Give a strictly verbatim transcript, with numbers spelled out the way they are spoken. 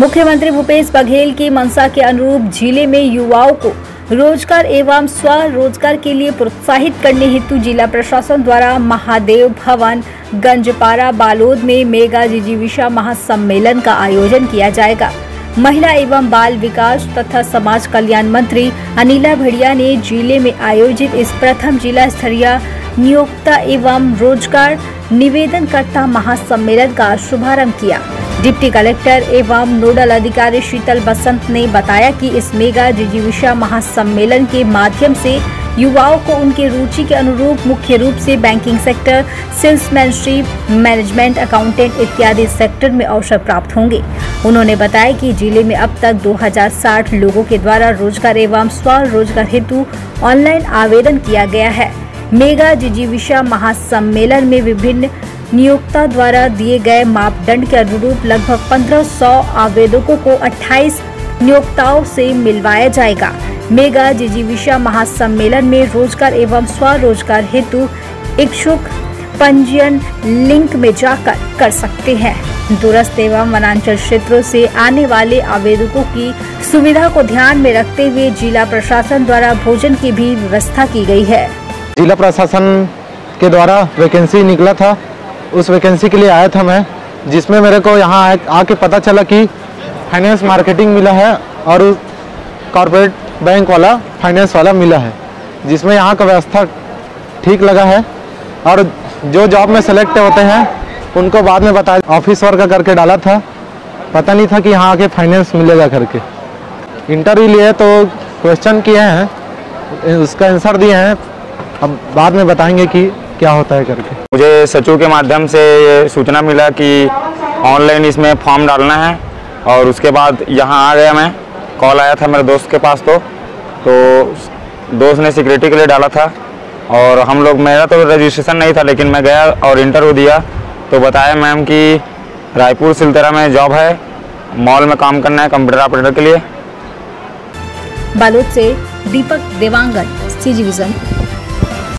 मुख्यमंत्री भूपेश बघेल की मंशा के अनुरूप जिले में युवाओं को रोजगार एवं स्वरोजगार के लिए प्रोत्साहित करने हेतु जिला प्रशासन द्वारा महादेव भवन गंजपारा बालोद में मेगा जिजीविषा महासम्मेलन का आयोजन किया जाएगा। महिला एवं बाल विकास तथा समाज कल्याण मंत्री अनिला भड़िया ने जिले में आयोजित इस प्रथम जिला स्तरीय नियोक्ता एवं रोजगार निवेदनकर्ता महासम्मेलन का शुभारंभ किया। डिप्टी कलेक्टर एवं नोडल अधिकारी शीतल बसंत ने बताया कि इस मेगा जिजीविषा महासम्मेलन के माध्यम से युवाओं को उनके रुचि के अनुरूप मुख्य रूप से banking sector, salesmanship, management, accountant इत्यादि सेक्टर में अवसर प्राप्त होंगे। उन्होंने बताया कि जिले में अब तक दो हज़ार साठ लोगों के द्वारा रोजगार एवं स्वरोजगार हेतु ऑनलाइन आवेदन किया गया है। मेगा जिजीविषा महासम्मेलन में विभिन्न नियोक्ता द्वारा दिए गए मापदंड के अनुरूप लगभग पंद्रह सौ आवेदकों को अट्ठाईस नियोक्ताओं से मिलवाया जाएगा। मेगा जिजीविषा महासम्मेलन में रोजगार एवं स्वरोजगार हेतु इच्छुक पंजीयन लिंक में जाकर कर सकते हैं। दूरस्थ एवं वनांचल क्षेत्रों से आने वाले आवेदकों की सुविधा को ध्यान में रखते हुए जिला प्रशासन द्वारा भोजन की भी व्यवस्था की गई है। जिला प्रशासन के द्वारा वैकेंसी निकला था, उस वैकेंसी के लिए आया था मैं, जिसमें मेरे को यहाँ आके पता चला कि फाइनेंस मार्केटिंग मिला है और कॉर्पोरेट बैंक वाला फाइनेंस वाला मिला है, जिसमें यहाँ का व्यवस्था ठीक लगा है। और जो जॉब में सेलेक्ट होते हैं उनको बाद में बताया, ऑफिस वर्क करके डाला था, पता नहीं था कि यहाँ आके फाइनेंस मिलेगा करके। इंटरव्यू लिए तो क्वेश्चन किए हैं, उसका आंसर दिए हैं, अब बाद में बताएंगे कि क्या होता है करके। मुझे सचिव के माध्यम से ये सूचना मिला कि ऑनलाइन इसमें फॉर्म डालना है और उसके बाद यहाँ आ गया मैं। कॉल आया था मेरे दोस्त के पास, तो तो दोस्त ने सिक्योरिटी के लिए डाला था और हम लोग, मेरा तो रजिस्ट्रेशन नहीं था लेकिन मैं गया और इंटरव्यू दिया तो बताया मैम कि रायपुर सिलतरा में जॉब है, मॉल में काम करना है कंप्यूटर ऑपरेटर के लिए। बालोद से दीपक देवांगन, जिजीविषा।